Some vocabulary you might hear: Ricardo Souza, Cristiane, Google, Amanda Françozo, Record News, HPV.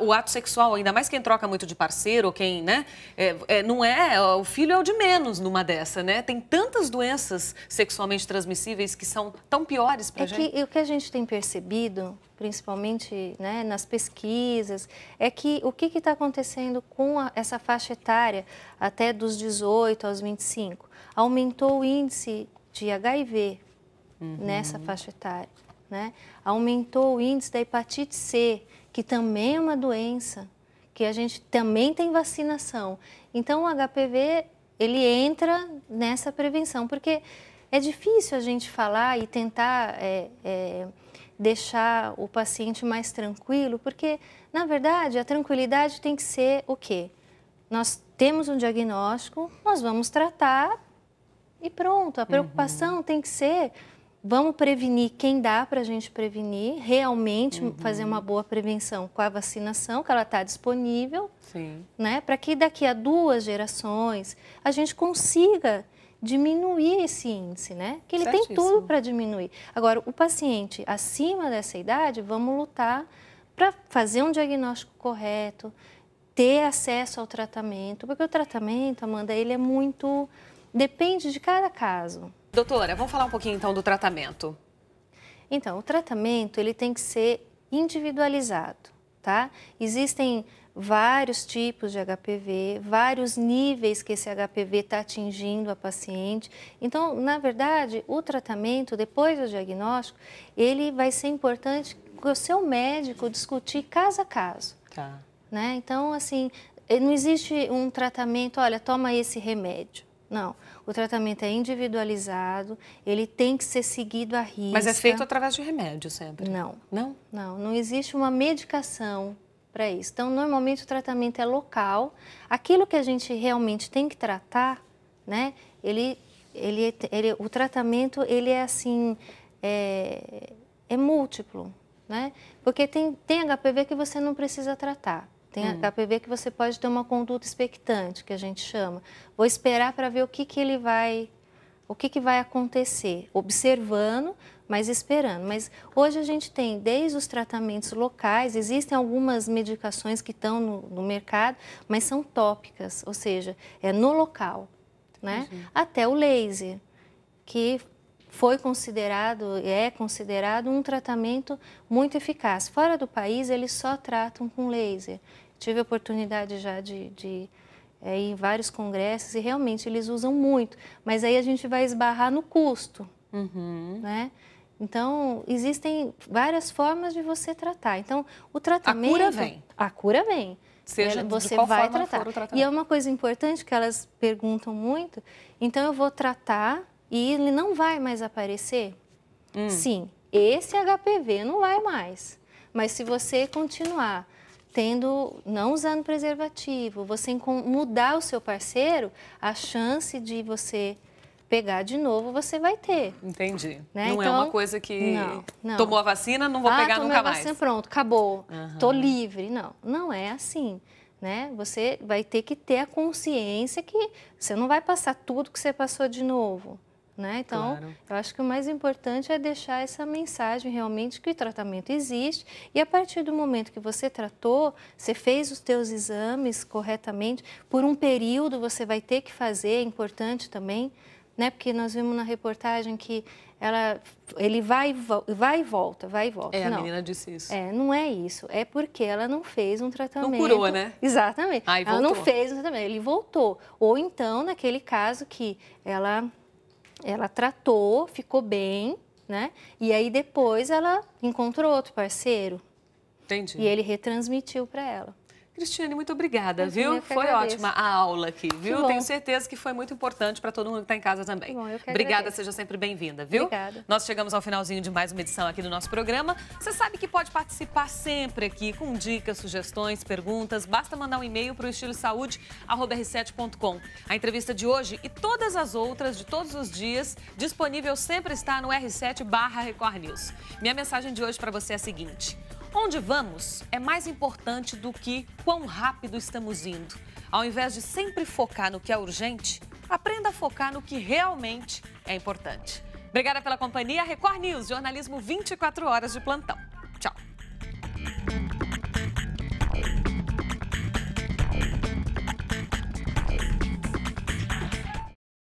O ato sexual, ainda mais quem troca muito de parceiro, quem, né, não é, o filho é o de menos numa dessa, né? Tem tantas doenças sexualmente transmissíveis que são tão piores pra gente. Que o que a gente tem percebido, principalmente, né, nas pesquisas, é que o que está acontecendo com essa faixa etária até dos 18 aos 25? Aumentou o índice de HIV nessa faixa etária, né? Aumentou o índice da hepatite C, que também é uma doença, que a gente também tem vacinação. Então, o HPV, ele entra nessa prevenção, porque é difícil a gente falar e tentar deixar o paciente mais tranquilo, porque, na verdade, a tranquilidade tem que ser o quê? Nós temos um diagnóstico, nós vamos tratar e pronto. A preocupação tem que ser... Vamos prevenir quem dá para a gente prevenir, realmente fazer uma boa prevenção com a vacinação, que ela está disponível, né? Para que daqui a 2 gerações a gente consiga diminuir esse índice, né? Que ele tem tudo para diminuir. Agora, o paciente acima dessa idade, vamos lutar para fazer um diagnóstico correto, ter acesso ao tratamento, porque o tratamento, Amanda, ele é muito... Depende de cada caso. Doutora, vamos falar um pouquinho então do tratamento. Então, o tratamento ele tem que ser individualizado, tá? Existem vários tipos de HPV, vários níveis que esse HPV está atingindo a paciente. Então, na verdade, o tratamento, depois do diagnóstico, ele vai ser importante que o seu médico discutir caso a caso. Tá. Né? Então, assim, não existe um tratamento, olha, toma esse remédio. Não, o tratamento é individualizado, ele tem que ser seguido à risca. Mas é feito através de remédio sempre? Não. Não? Não, não existe uma medicação para isso. Então, normalmente o tratamento é local. Aquilo que a gente realmente tem que tratar, né, o tratamento, ele é assim, é múltiplo, né? Porque tem HPV que você não precisa tratar. Tem HPV que você pode ter uma conduta expectante, que a gente chama. Vou esperar para ver o que vai acontecer, observando, mas esperando. Mas hoje a gente tem desde os tratamentos locais, existem algumas medicações que estão no mercado, mas são tópicas, ou seja, é no local, né? Até o laser, que foi considerado, é considerado um tratamento muito eficaz. Fora do país, eles só tratam com laser. Tive a oportunidade já de ir em vários congressos e realmente eles usam muito. Mas aí a gente vai esbarrar no custo, né? Então, existem várias formas de você tratar. Então, o tratamento... A cura vem. A cura vem. Seja você de qual vai forma tratar. For o tratamento. E é uma coisa importante que elas perguntam muito. Então, eu vou tratar... E ele não vai mais aparecer? Sim, esse HPV não vai mais. Mas se você continuar não usando preservativo, você mudar o seu parceiro, a chance de você pegar de novo, você vai ter. Entendi. Né? Não então, é uma coisa que tomou a vacina, não vou pegar nunca mais. Vacina, pronto, acabou, tô livre. Não, não é assim. Né? Você vai ter que ter a consciência que você não vai passar tudo que você passou de novo, né? Então, eu acho que o mais importante é deixar essa mensagem realmente que o tratamento existe e a partir do momento que você tratou, você fez os teus exames corretamente, por um período você vai ter que fazer, é importante também, né? Porque nós vimos na reportagem que ele vai e volta, vai e volta. É, a menina disse isso. É, não é isso. É porque ela não fez um tratamento. Não curou, né? Exatamente. Aí voltou. Ela não fez um tratamento, ele voltou. Ou então, naquele caso que ela tratou, ficou bem, né? E aí depois ela encontrou outro parceiro. Entendi. E ele retransmitiu para ela. Cristiane, muito obrigada, viu? Foi ótima a aula aqui, viu? Tenho certeza que foi muito importante para todo mundo que está em casa também. Obrigada, seja sempre bem-vinda, viu? Obrigada. Nós chegamos ao finalzinho de mais uma edição aqui do nosso programa. Você sabe que pode participar sempre aqui com dicas, sugestões, perguntas. Basta mandar um e-mail para o estiloesaude@r7.com. A entrevista de hoje e todas as outras de todos os dias disponível sempre está no r7/Record News. Minha mensagem de hoje para você é a seguinte... Onde vamos é mais importante do que quão rápido estamos indo. Ao invés de sempre focar no que é urgente, aprenda a focar no que realmente é importante. Obrigada pela companhia. Record News, jornalismo 24 horas de plantão.